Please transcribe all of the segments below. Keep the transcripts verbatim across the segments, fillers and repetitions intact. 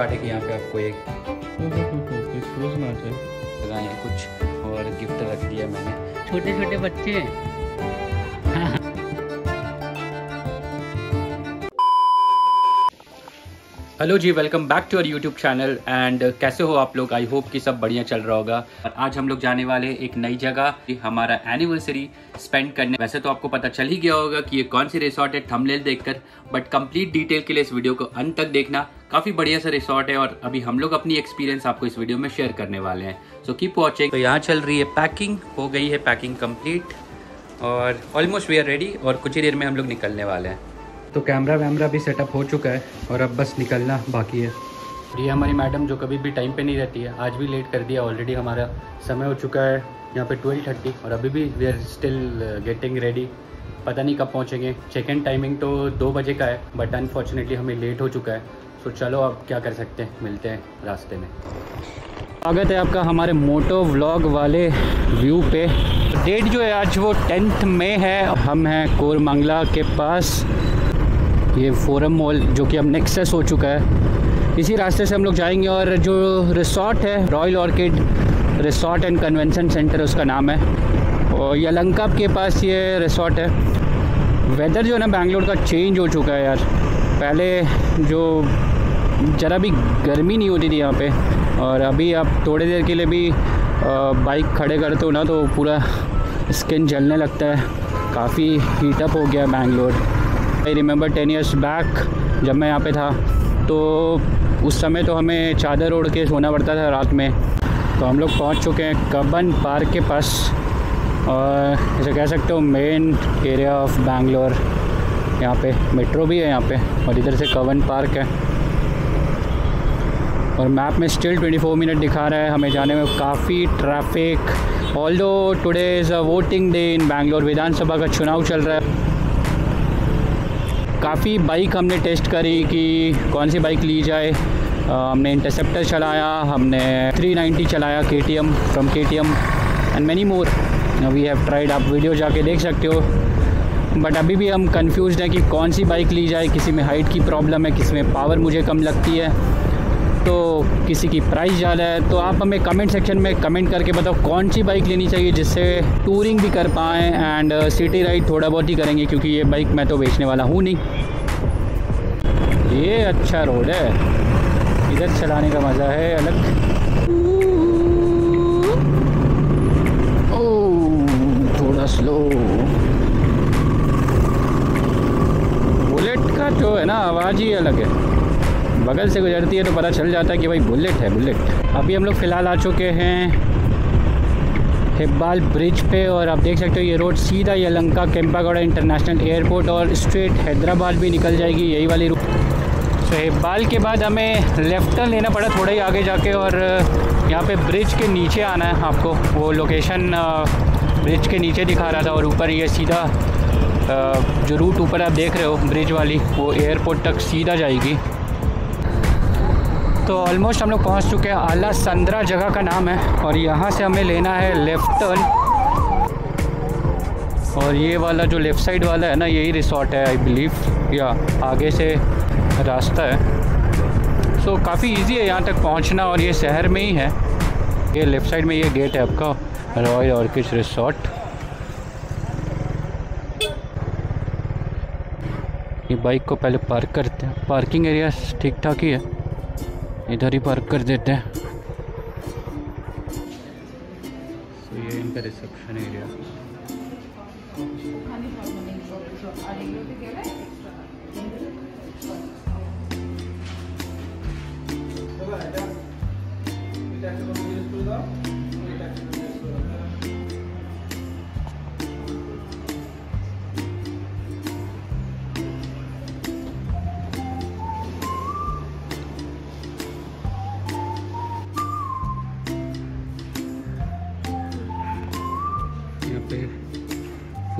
फाटे की यहाँ पे आपको एक कुछ और गिफ्ट रख दिया मैंने, छोटे छोटे बच्चे। Hello ji, welcome back to our YouTube channel. And कैसे हो आप लोग? आई होप कि सब बढ़िया चल रहा होगा। आज हम लोग जाने वाले एक नई जगह, हमारा एनिवर्सरी स्पेंड करने। वैसे तो आपको पता चल ही गया होगा कि ये कौन सी रिसॉर्ट है थंबनेल देखकर, बट कंप्लीट डिटेल के लिए इस वीडियो को अंत तक देखना। काफ़ी बढ़िया सा रिसॉर्ट है और अभी हम लोग अपनी एक्सपीरियंस आपको इस वीडियो में शेयर करने वाले हैं, सो कीप वॉचिंग। तो यहाँ चल रही है पैकिंग, हो गई है पैकिंग कंप्लीट और ऑलमोस्ट वी आर रेडी और कुछ ही देर में हम लोग निकलने वाले हैं। तो कैमरा वैमरा भी सेटअप हो चुका है और अब बस निकलना बाकी है। ये हमारी मैडम जो कभी भी टाइम पे नहीं रहती है, आज भी लेट कर दिया। ऑलरेडी हमारा समय हो चुका है यहाँ पे ट्वेल्व थर्टी और अभी भी we are still getting ready. पता नहीं कब पहुँचेंगे। चेक इन टाइमिंग तो दो बजे का है बट अनफॉर्चुनेटली हमें लेट हो चुका है। सो चलो अब क्या कर सकते हैं, मिलते हैं रास्ते में। स्वागत है आपका हमारे मोटो व्लॉग वाले व्यू पे। डेट जो है आज वो टेंथ मई है। हम हैं कोरमंगला के पास, ये फोरम मॉल जो कि अब नेक्सेस हो चुका है। इसी रास्ते से हम लोग जाएंगे और जो रिसॉर्ट है royal orchid resort and convention centre उसका नाम है, और ये लंकाप के पास ये रिसॉर्ट है। वेदर जो है ना बैंगलोर का चेंज हो चुका है यार। पहले जो ज़रा भी गर्मी नहीं होती थी यहाँ पे, और अभी आप थोड़ी देर के लिए भी बाइक खड़े करते हो ना तो पूरा स्किन जलने लगता है। काफ़ी हीटअप हो गया Bangalore. I remember ten years back जब मैं यहाँ पे था तो उस समय तो हमें चादर ओढ़ के सोना पड़ता था रात में। तो हम लोग पहुँच चुके हैं कबन पार्क के पास, और इसे कह सकते हो मेन एरिया ऑफ बैंगलोर। यहाँ पे मेट्रो भी है यहाँ पे और इधर से कबन पार्क है। और मैप में स्टिल ट्वेंटी फोर मिनट दिखा रहा है हमें जाने में। काफ़ी traffic. Although today is a voting day in Bangalore, विधानसभा का चुनाव चल रहा है। काफ़ी बाइक हमने टेस्ट करी कि कौन सी बाइक ली जाए। आ, हमने इंटरसेप्टर चलाया, हमने थ्री नाइंटी चलाया, के टी एम फ्रॉम के T M and many more we have tried. आप वीडियो जाके देख सकते हो। बट अभी भी हम कंफ्यूज हैं कि कौन सी बाइक ली जाए। किसी में हाइट की प्रॉब्लम है, किसी में पावर मुझे कम लगती है, तो किसी की प्राइस ज़्यादा है। तो आप हमें कमेंट सेक्शन में कमेंट करके बताओ कौन सी बाइक लेनी चाहिए जिससे टूरिंग भी कर पाएँ एंड सिटी राइड थोड़ा बहुत ही करेंगे, क्योंकि ये बाइक मैं तो बेचने वाला हूँ नहीं। ये अच्छा रोड है, इधर चलाने का मज़ा है अलग। ओह थोड़ा स्लो। बुलेट का जो है ना आवाज़ ही अलग है, बगल से गुजरती है तो पता चल जाता है कि भाई बुलेट है बुलेट। अभी हम लोग फ़िलहाल आ चुके हैं हेब्बाल ब्रिज पे, और आप देख सकते हो ये रोड सीधा ये लंका केम्पेगौड़ा इंटरनेशनल एयरपोर्ट और स्ट्रेट हैदराबाद भी निकल जाएगी यही वाली रूट। तो हेब्बाल के बाद हमें लेफ्ट टर्न लेना पड़ा थोड़ा ही आगे जाके, और यहाँ पे ब्रिज के नीचे आना है आपको। वो लोकेशन ब्रिज के नीचे दिखा रहा था, और ऊपर ये सीधा जो रूट ऊपर आप देख रहे हो ब्रिज वाली, वो एयरपोर्ट तक सीधा जाएगी। तो ऑलमोस्ट हम लोग पहुंच चुके हैं, अलासंद्रा जगह का नाम है, और यहाँ से हमें लेना है लेफ़्ट टर्न। और ये वाला जो लेफ़्ट साइड वाला है ना, यही रिसॉर्ट है आई बिलीव, या आगे से रास्ता है। सो काफ़ी इजी है यहाँ तक पहुँचना, और ये शहर में ही है। ये लेफ़्ट साइड में ये गेट है आपका रॉयल ऑर्किड रिसॉर्ट। ये बाइक को पहले पार्क करते हैं, पार्किंग एरिया ठीक ठाक ही है, इधर ही पार्क कर देते हैं। so, ये इनका रिसेप्शन एरिया।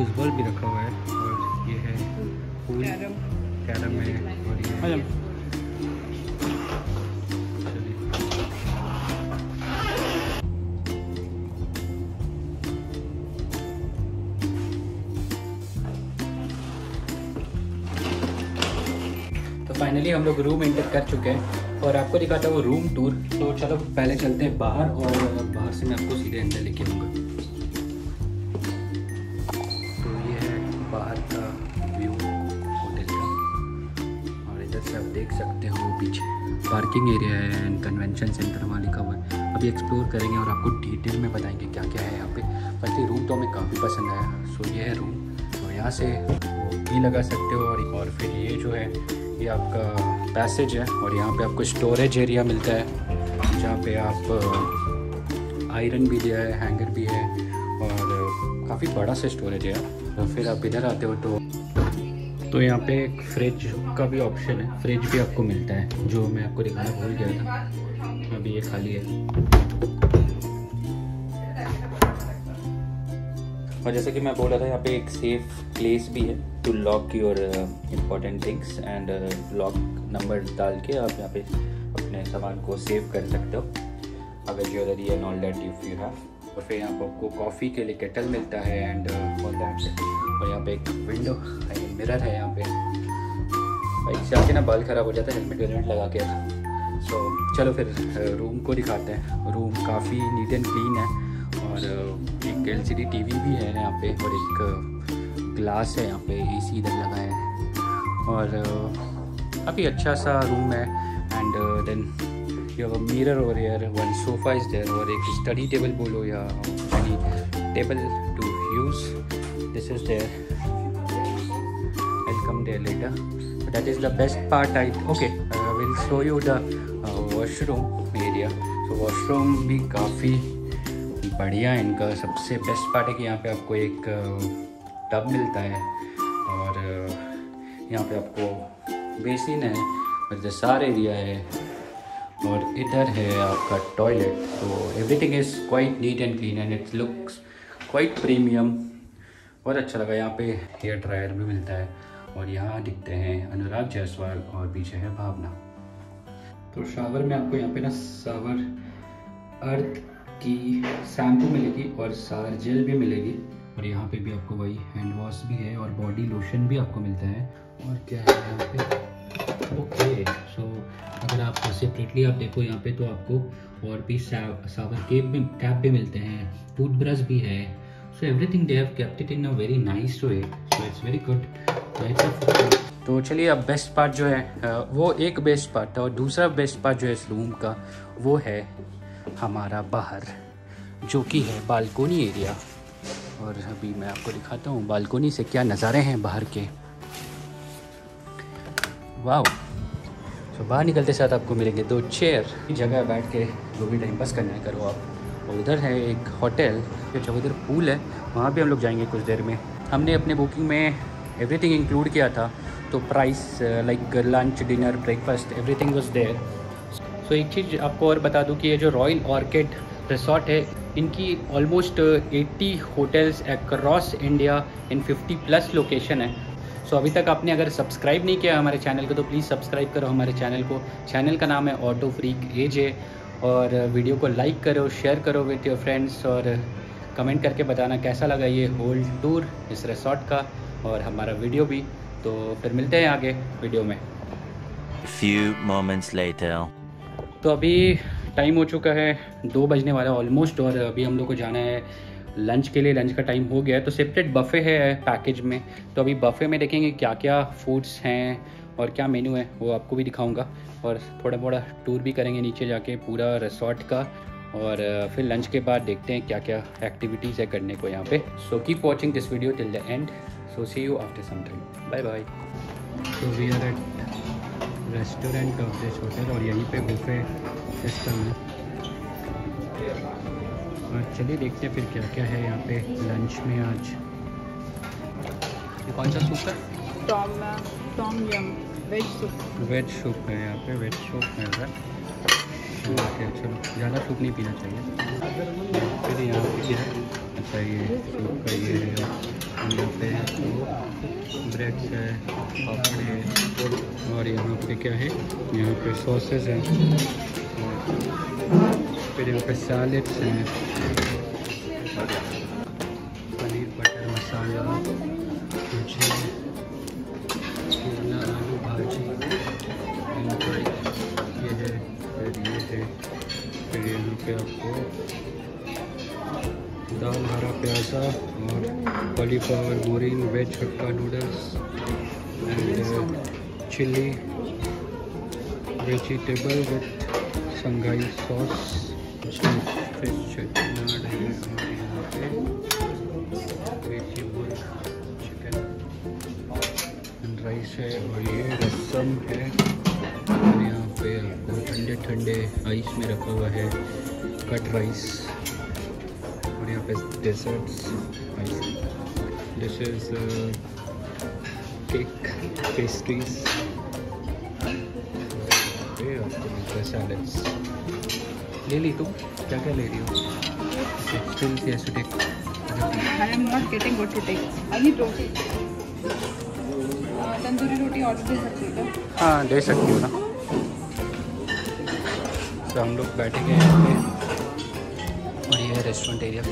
फुटबॉल भी रखा हुआ है, और ये है पूल, कैरम है, और ये है। तो फाइनली हम लोग रूम एंटर कर चुके हैं, और आपको दिखाता हूँ रूम टूर। तो चलो पहले चलते हैं बाहर और बाहर से मैं आपको सीधे अंदर लेके आऊँगा। तो ये है बाहर का व्यू होटल का, और इधर से आप देख सकते हो पीछे पार्किंग एरिया है एंड कन्वेंशन सेंटर वहाँ लिखा हुआ है। अभी एक्सप्लोर करेंगे और आपको डिटेल में बताएंगे क्या क्या है यहाँ पे। बाकी रूम तो हमें काफ़ी पसंद आया। सो ये है रूम, तो यहाँ से की लगा सकते हो और, और फिर ये जो है ये आपका पैसेज है और यहाँ पे आपको स्टोरेज एरिया मिलता है जहाँ पे आप आयरन भी दिया है, हैंगर भी है और काफ़ी बड़ा सा स्टोरेज है। और फिर आप इधर आते हो तो तो यहाँ पे एक फ्रिज का भी ऑप्शन है, फ्रिज भी आपको मिलता है जो मैं आपको दिखाना भूल गया था। अभी ये खाली है। और जैसे कि मैं बोल रहा था, यहाँ पे एक सेफ प्लेस भी है to lock your important things and lock number डाल के आप यहाँ पे अपने सामान को सेव कर सकते हो अगर jewellery and all that if you have. और फिर यहाँ पर आपको कॉफ़ी के लिए केटल मिलता है एंड ऑल दैट। और यहाँ पे एक विंडो आई मिरर है यहाँ पे। बाइक से आके ना बाल ख़राब हो जाता है, हेलमेट वेलमेट लगा के। सो so, चलो फिर रूम को दिखाते हैं। रूम काफ़ी नीट एंड क्लीन है और एक L C D T V भी है यहाँ पे और एक ग्लास है यहाँ पे, ए सी इधर लगा है और काफ़ी अच्छा सा रूम है। And then you have a mirror over here, one sofa is there और एक स्टडी टेबल बोलो या study table to use, this is there, will come there later. That is the best part. I okay will show you the washroom area. तो washroom भी काफ़ी बढ़िया है इनका। सबसे बेस्ट पार्ट है कि यहाँ पे आपको एक टब मिलता है और यहाँ पे आपको बेसिन है और जो सारा एरिया है और इधर है आपका टॉयलेट। तो everything is quite neat and clean and it's looks quite premium. बहुत अच्छा लगा। यहाँ पे हेयर ड्रायर भी मिलता है और यहाँ दिखते हैं अनुराग जायसवाल और पीछे है भावना। तो शावर में आपको यहाँ पे ना शावर अर्थ की शैम्पू मिलेगी और सार जेल भी मिलेगी और यहाँ पे भी आपको वही हैंड वॉश भी है और बॉडी लोशन भी आपको मिलता है। और क्या है यहाँ पे? ओके सो अगर आप सेपरेटली आप देखो यहाँ पे तो आपको और भी सावर केप भी कैप भी मिलते हैं, टूथब्रश भी है। So everything they have kept it in a very nice way, so it's very good. तो चलिए अब बेस्ट पार्ट जो है वो एक बेस्ट पार्ट था और दूसरा बेस्ट पार्ट जो है इस रूम का वो है हमारा बाहर जो कि है बालकोनी एरिया। और अभी मैं आपको दिखाता हूँ बालकोनी से क्या नज़ारे हैं बाहर के। वाह। तो बाहर निकलते साथ आपको मिलेंगे दो चेयर, जगह बैठ के जो भी टाइम पास करना है करो आप। और इधर है एक होटल जो उधर पूल है, वहाँ भी हम लोग जाएंगे कुछ देर में। हमने अपने बुकिंग में एवरीथिंग इंक्लूड किया था तो price like lunch dinner breakfast everything was there. So एक चीज़ आपको और बता दूँ कि ये जो रॉयल ऑर्किड रिसॉर्ट है इनकी almost eighty hotels across India in fifty plus location है। सो so, अभी तक आपने अगर सब्सक्राइब नहीं किया हमारे चैनल को तो प्लीज़ सब्सक्राइब करो हमारे चैनल को। चैनल का नाम है ऑटो फ्रीक एजे। और वीडियो को लाइक करो, शेयर करो विथ योर फ्रेंड्स और कमेंट करके बताना कैसा लगा ये होल टूर इस रिसॉर्ट का और हमारा वीडियो भी। तो फिर मिलते हैं आगे वीडियो में। Few moments later. तो अभी टाइम हो चुका है, दो बजने वाला ऑलमोस्ट और अभी हम लोग को जाना है लंच के लिए। लंच का टाइम हो गया है तो सेपरेट बफे है पैकेज में। तो अभी बफे में देखेंगे क्या क्या फूड्स हैं और क्या मेन्यू है वो आपको भी दिखाऊंगा और थोड़ा थोड़ा टूर भी करेंगे नीचे जाके पूरा रिसॉर्ट का। और फिर लंच के बाद देखते हैं क्या क्या एक्टिविटीज़ है करने को यहाँ पे। So keep watching this video till the end. So see you after some time. Bye bye. So we are at restaurant का दिस होटल और यहीं पे बफे सिस्टम है। और चलिए देखते हैं फिर क्या क्या है यहाँ पे लंच में आज। कौन सा सूप है? Tom tom yum veg soup. Veg soup है यहाँ पे, वेज सूप है। चलो ज़्यादा सूप नहीं पीना चाहिए। फिर यहाँ पे क्या है? अच्छा ये सूप का ये है, यहाँ पे ब्रेड है, पापड़ है और यहाँ पे क्या है, यहाँ पे सॉसेस है। फिर यहाँ पे सैलेड्स हैं, पनीर बटर मसाला, आलू भाजी, ये है फिर यहाँ पे आपको दाल हरा प्याजा और cauliflower boring veg hakka noodles and chilli vegetable with Shanghai sauce fresh चटनाड है। और यहाँ पे वेजिटेबल चिकन राइस है और ये रसम है। और यहाँ पे आपको ठंडे ठंडे आइस में रखा हुआ है कट राइस। और यहाँ पे desserts ice this is cake pastries. ये आपको मिलता सैलड्स। ले ली तुम क्या क्या ले रही हो? Still can you take? I am not getting what to take. I need roti, tandoori roti order दे सकती हो? हाँ दे सकती हो ना। तो हम लोग बैठे गए यहाँ पे और ये रेस्टोरेंट एरिया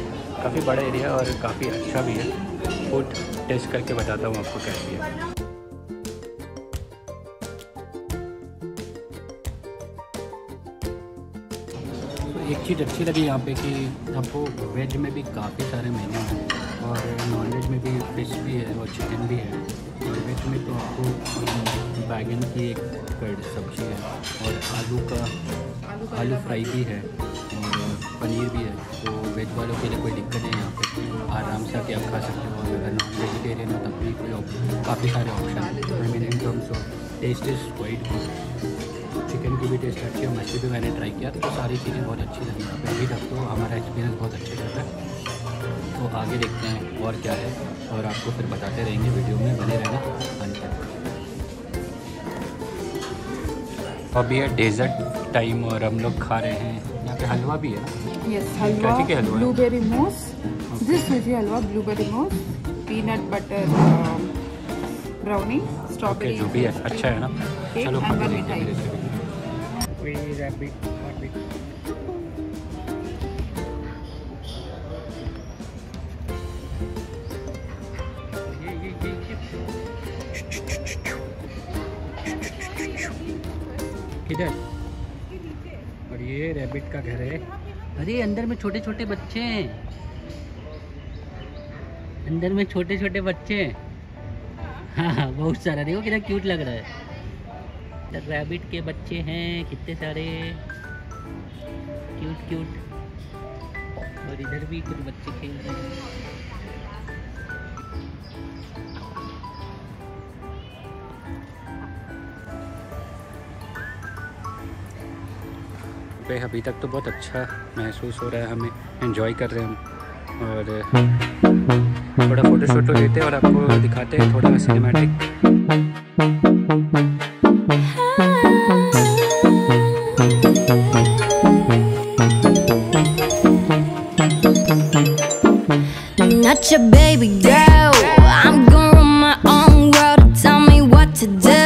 काफ़ी बड़ा एरिया और काफ़ी अच्छा भी है। फूड टेस्ट करके बताता हूँ आपको कैसी है। तो एक चीज़ अच्छी लगी यहाँ पे कि हमको वेज में भी काफ़ी सारे मेन्यू हैं और नॉन वेज में भी फिश भी है और चिकन भी है। और वेज में तो आपको बैगन की एक सब्ज़ी है और आलू का आलू फ्राई भी है और पनीर भी है। तो वेज वालों के लिए कोई दिक्कत नहीं है, यहाँ पे आराम से आके आप खा सकते हो। अगर नॉन वेजिटेरियन हो तब भी कोई काफ़ी सारे ऑप्शन हैं। I mean in terms of taste is quite good. Chicken की भी टेस्ट अच्छी है, मछली भी मैंने ट्राई किया तो सारी चीज़ें बहुत अच्छी लगी। यहाँ पर भी तब तो हमारा एक्सपीरियंस बहुत अच्छा रहता है। तो आगे देखते हैं और क्या है और आपको फिर बताते रहेंगे, वीडियो में बने रहना अंत तक। अब ये डेजर्ट टाइम और हम लोग खा रहे हैं। यहाँ पे हलवा भी है। Yes halwa, blueberry mousse, this is halwa blueberry mousse, peanut butter brownie, strawberry जो भी है अच्छा है ना। चलो खाते हैं। किधर? और ये रैबिट का घर है। अरे अंदर में छोटे छोटे बच्चे हैं, अंदर में छोटे छोटे बच्चे हैं। हाँ हाँ बहुत सारा, देखो कितना क्यूट लग रहा है। रैबिट के बच्चे हैं कितने सारे, क्यूट क्यूट। और इधर भी कुछ बच्चे खेल रहे हैं। पे अभी तक तो बहुत अच्छा महसूस हो रहा है, हमें एंजॉय कर रहे हैं हम। और थोड़ा फोटोशूट तो लेते हैं और आपको दिखाते हैं थोड़ा cinematic. Not your baby girl, I'm going on my own world, tell me what to do.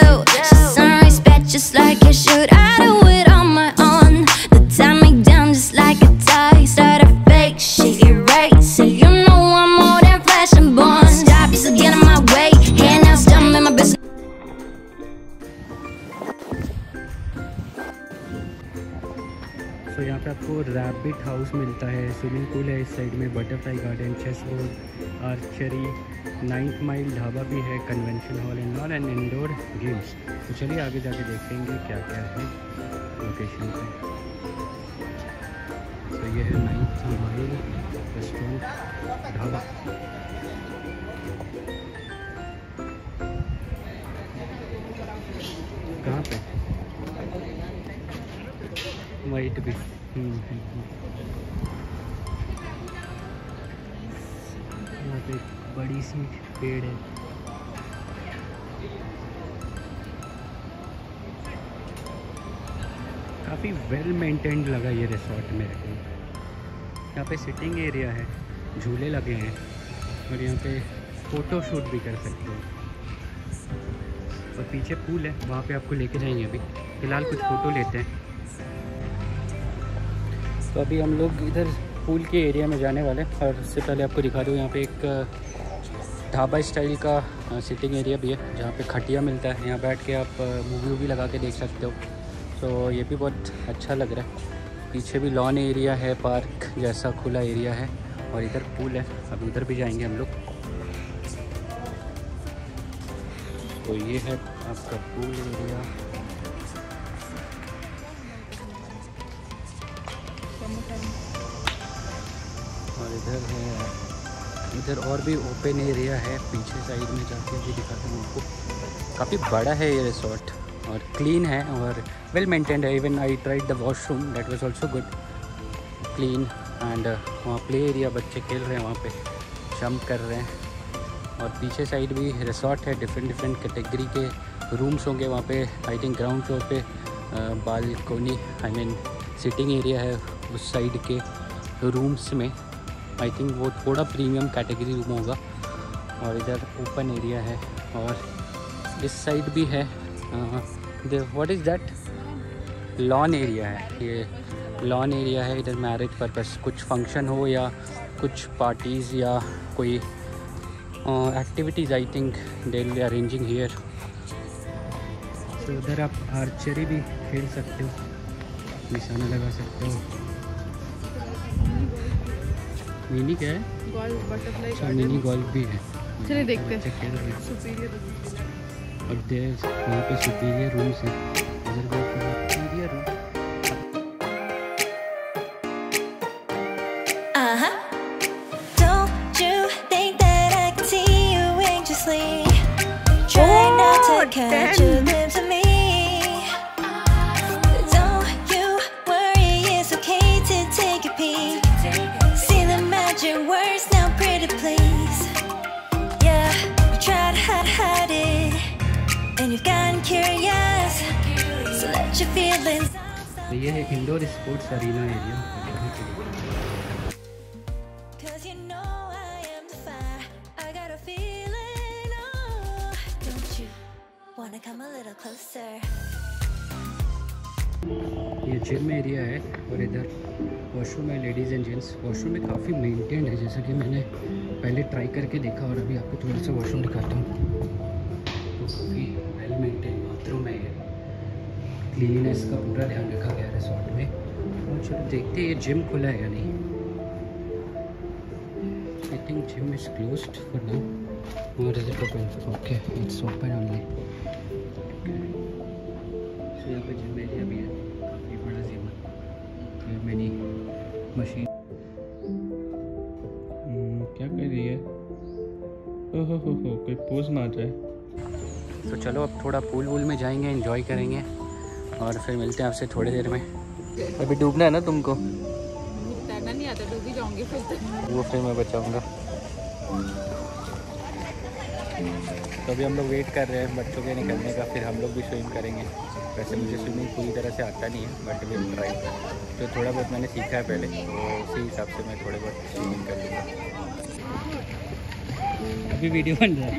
She's unrespect just like you should, I do it on my own. They tie me down just like a tie, start a fake, she erase. So you know I'm more than flesh and bone. Stop, you're still getting my way, hand out, stumble in my business. तो यहाँ पे आपको rabbit house मिलता है, swimming pool है इस side में, butterfly garden, chess board, archery, ninth mile dhaba भी है, convention hall indoor and indoor games. तो चलिए आगे जाके देखेंगे क्या क्या है लोकेशन पे। तो ये है नाइन्थ माइल रेस्टोरेंट ढाबा। कहाँ पे? वाइट भी। यहाँ पे बड़ी सी पेड़ है। काफ़ी वेल मेंटेन्ड लगा ये रिसोर्ट मेरे को। यहाँ पे सिटिंग एरिया है, झूले लगे हैं और यहाँ पे फोटो शूट भी कर सकते हो। और पीछे पूल है, वहाँ पे आपको लेके जाएंगे। अभी फ़िलहाल कुछ फ़ोटो लेते हैं। तो अभी हम लोग इधर पूल के एरिया में जाने वाले हैं और उससे पहले आपको दिखा दूँ, यहाँ पे एक ढाबा स्टाइल का सिटिंग एरिया भी है जहाँ पे खटिया मिलता है। यहाँ बैठ के आप मूवी वूवी लगा के देख सकते हो, तो ये भी बहुत अच्छा लग रहा है। पीछे भी लॉन एरिया है, पार्क जैसा खुला एरिया है और इधर पूल है। अब इधर भी जाएंगे हम लोग। तो ये है आपका पूल एरिया। और इधर है, इधर और भी ओपन एरिया है, पीछे साइड में जाके भी दिखाता हूँ आपको। काफ़ी बड़ा है ये रिसोर्ट और क्लीन है और वेल मेंटेन्ड है। Even I tried the washroom, that was also good, clean and वहाँ प्ले एरिया, बच्चे खेल रहे हैं वहाँ पे, जंप कर रहे हैं। और पीछे साइड भी रिसॉर्ट है, डिफरेंट डिफरेंट कैटेगरी के रूम्स होंगे वहाँ पे। आई थिंक ग्राउंड फ्लोर पे balcony, I mean sitting area है उस साइड के रूम्स में। आई थिंक वो थोड़ा प्रीमियम कैटेगरी रूम होगा। और इधर ओपन एरिया है और इस साइड भी है, what is that, lawn area है। ये लॉन एरिया है, इधर मैरिज पर्पस, कुछ फंक्शन हो या कुछ पार्टीज़ या कोई activities, I think they will arranging here. तो उधर आप आर्चरी भी खेल सकते हो, निशाना लगा सकते हो। मिनी क्या है, गोल्फ, बटरफ्लाई, मिनी गोल्फ भी है। चलिए देखते हैं सुपीरियर और देयर वहाँ पे सुपीरियर रूम्स हैं। इधर superior room catch your lips to me, don't you worry, it's okay to take a peek, see the magic words now pretty please, yeah you tried to hide, hide it and you've gotten curious, so let your feelings out. ये है indoor sports arena area. ये gym area है और इधर washroom है, ladies and gents. Washroom में काफ़ी maintained है, जैसा कि मैंने पहले ट्राई करके देखा और अभी आपको थोड़ा सा वॉशरूम दिखाता हूँ। तो काफ़ी वेल मेंटेन्ड बाथरूम है, क्लीननेस का पूरा ध्यान रखा गया है रिसोर्ट में। और चलो देखते हैं ये जिम खुला है या नहीं। I think gym is closed for now, और is it open? Okay, it's open only. तो यहाँ पे जिम एरिया भी है, काफ़ी बड़ा जिम है, मैनी मशीन। क्या कर रही है? ओहो हो हो, कोई पोज ना आ जाए। तो चलो अब थोड़ा पूल वूल में जाएंगे, एंजॉय करेंगे और फिर मिलते हैं आपसे थोड़ी देर में। अभी डूबना है ना तुमको? तैरना नहीं आता, डूब ही जाऊँगी फिर। वो फिर मैं बचाऊँगा। तो अभी हम लोग वेट कर रहे हैं बच्चों के निकलने का, फिर हम लोग भी स्विम करेंगे। वैसे मुझे स्विमिंग पूरी तरह से आता नहीं है, बट विल ट्राई। तो थोड़ा बहुत मैंने सीखा है पहले, तो उसी हिसाब से मैं थोड़े बहुत स्विमिंग कर लूँगा। अभी वीडियो बन रहा है।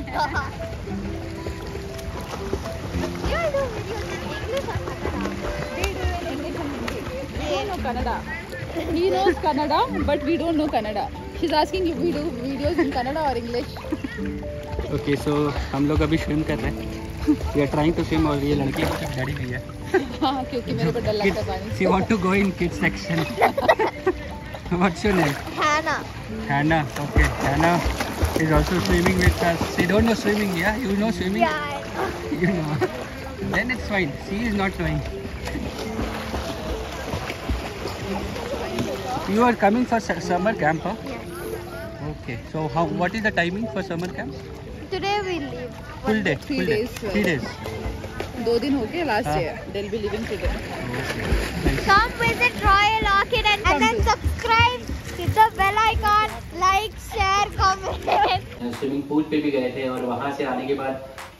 ओके, सो हम लोग अभी स्विम कर रहे हैं। ये ट्राइंग टू स्विम और ये लड़की डरी हुई है। हाँ, क्योंकि मेरे को डर लगता है पानी। She want to go in kids section. What's your name? Hannah. Hannah. Okay. Hannah is also swimming with us. She don't know swimming, yeah? You know swimming? Yeah. You know. Then it's fine. She is not trying. You are coming for summer camp, huh? Yeah. Okay. So how? What is the timing for summer camp? Today we leave. Full day. Three full days. Day. Three days. दो दिन हो गए, last day. They'll be leaving today. Come visit Royal Orchid and, and then subscribe, hit the bell icon, like, share, comment. Swimming pool पे भी गए थे और वहाँ से आने के बाद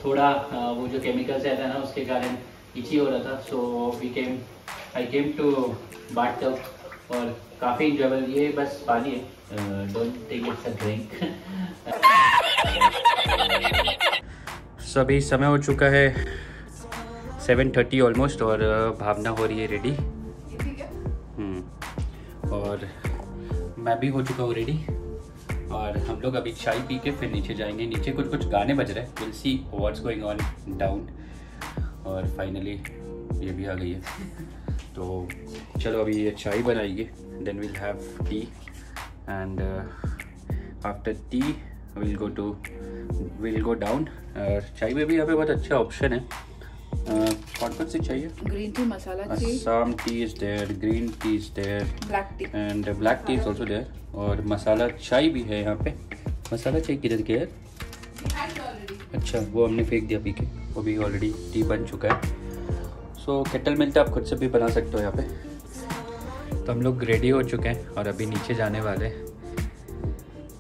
थोड़ा वो जो chemicals आया था ना, उसके कारण itchy हो रहा था, so we came, I came to bathtub और काफी enjoyable। ये बस पानी है, don't take it as a drink. So so, अभी समय हो चुका है सेवन थर्टी ऑलमोस्ट और भावना हो रही है रेडी। और मैं भी हो चुका हूँ रेडी और हम लोग अभी चाय पी के फिर नीचे जाएंगे। नीचे कुछ कुछ गाने बज रहे हैं, will see what's going on down. और फाइनली ये भी आ गई है। तो चलो अभी ये चाय बनाएंगे, then will have tea and after tea will go to will go down. चाय में भी यहाँ पे बहुत अच्छा ऑप्शन है। कौन कौन सी चाहिए? Green tea, masala tea, Assam tea is there, green tea is there, black tea and black tea is also there, और मसाला चाय भी है यहाँ पे। मसाला चाय किधर के है? अच्छा, वो हमने फेंक दिया पी के, वो भी ऑलरेडी टी बन चुका है। सो so, केटल मिलता है, आप खुद से भी बना सकते हो यहाँ पे। तो हम लोग रेडी हो चुके हैं और अभी नीचे जाने वाले हैं।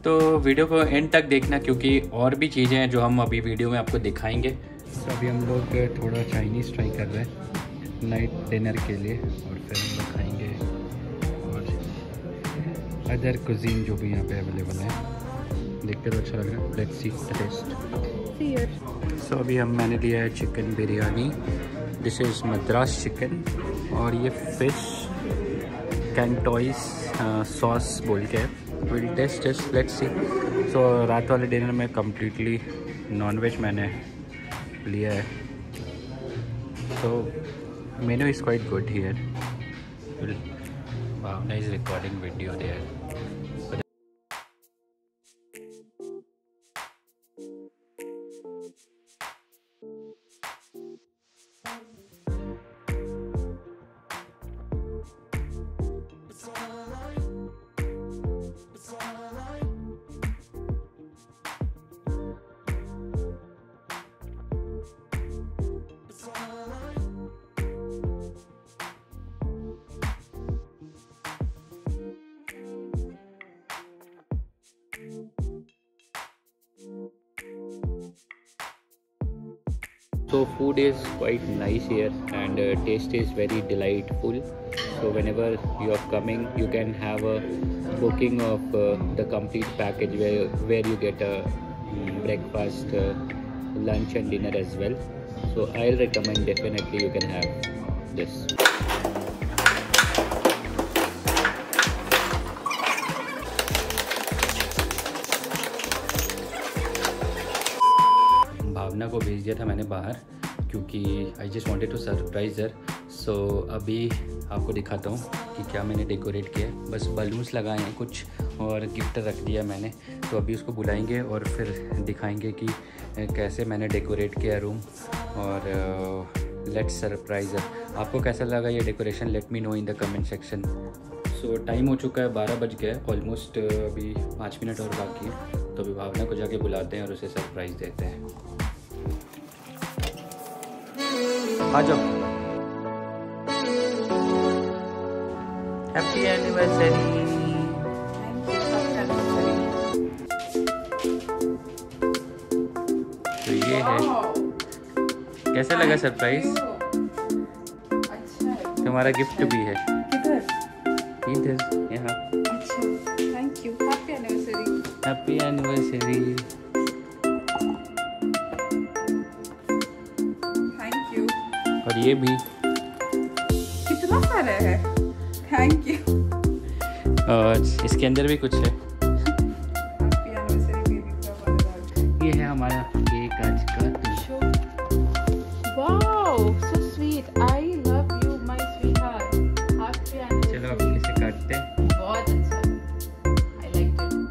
तो वीडियो को एंड तक देखना क्योंकि और भी चीज़ें हैं जो हम अभी वीडियो में आपको दिखाएंगे। तो अभी हम लोग थोड़ा चाइनीज़ ट्राई कर रहे हैं नाइट डिनर के लिए, और फिर हम लोग खाएँगे और अदर कुजीन जो भी यहाँ पे अवेलेबल है। देखते तो अच्छा लग रहा है, लेट्स सी टेस्ट। सो अभी हम मैंने लिया है chicken biryani, this is Madras chicken, और ये फिश कैंटोइस सॉस बोल के will taste taste let's see. So रात वाले डिनर में कम्प्लीटली नॉनवेज मैंने लिया है। So menu is quite good here. Bhavna is recording video there. So food is quite nice here and uh, taste is very delightful. So whenever you are coming, you can have a booking of uh, the complete package where where you get a breakfast, uh, lunch and dinner as well. So I'll recommend definitely you can have this. भावना को भेज दिया था मैंने बाहर क्योंकि I just wanted to surprise her. So अभी आपको दिखाता हूँ कि क्या मैंने डेकोरेट किया है। बस बलून्स लगाए हैं कुछ और गिफ्ट रख दिया मैंने। तो अभी उसको बुलाएंगे और फिर दिखाएंगे कि कैसे मैंने डेकोरेट किया रूम, और लेट्स सरप्राइज हर। आपको कैसा लगा ये decoration, let me know in the comment section. So time हो चुका है, बारह बज गया है ऑलमोस्ट, अभी पाँच मिनट और बाकी है। तो अभी भावना को जाके बुलाते हैं और उसे सरप्राइज़ देते हैं। आ जाओ। Happy anniversary. तो ये है, कैसा लगा सरप्राइज? अच्छा है। तुम्हारा गिफ्ट भी है किधर? इधर, यहाँ। अच्छा, thank you. Happy anniversary. Happy anniversary. और ये भी कितना सारा है, थैंक यू। और इसके अंदर भी कुछ है। ये है हमारा केक आज का। Wow, so sweet. I love you my sweetheart. चलो अब इसे काटते हैं। बहुत अच्छा, I like it.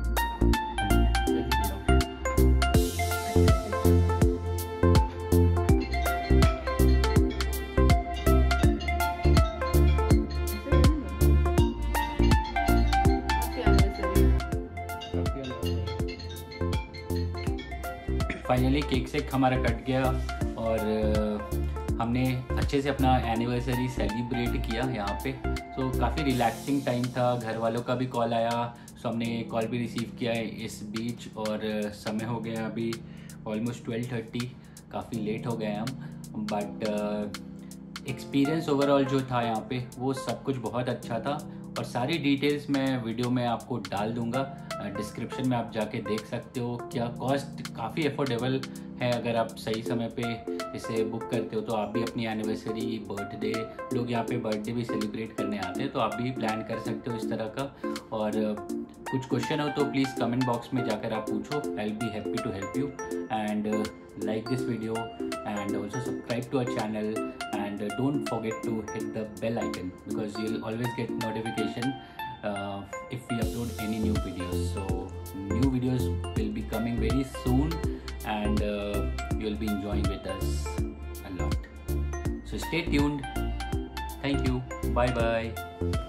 Finally cake से हमारा कट गया और हमने अच्छे से अपना एनिवर्सरी सेलिब्रेट किया यहाँ पे। सो so, काफ़ी रिलैक्सिंग टाइम था। घर वालों का भी कॉल आया, सो so, हमने कॉल भी रिसीव किया है इस बीच, और समय हो गया अभी ऑलमोस्ट ट्वेल्व थर्टी, काफ़ी लेट हो गए हम। बट एक्सपीरियंस ओवरऑल जो था यहाँ पे वो सब कुछ बहुत अच्छा था, और सारी डिटेल्स मैं वीडियो में आपको डाल दूँगा। डिस्क्रिप्शन में आप जाके देख सकते हो। क्या कॉस्ट काफ़ी अफोर्डेबल है, अगर आप सही समय पे इसे बुक करते हो तो आप भी अपनी एनिवर्सरी, बर्थडे, लोग यहाँ पे बर्थडे भी सेलिब्रेट करने आते हैं, तो आप भी प्लान कर सकते हो इस तरह का। और कुछ क्वेश्चन हो तो प्लीज़ कमेंट बॉक्स में जाकर आप पूछो। I will be happy to help you, and like this video and also subscribe to our channel, and and don't forget to hit the bell icon because you'll always get notification uh, if we upload any new videos. So new videos will be coming very soon and uh, you'll be enjoying with us a lot. So stay tuned. Thank you. Bye bye.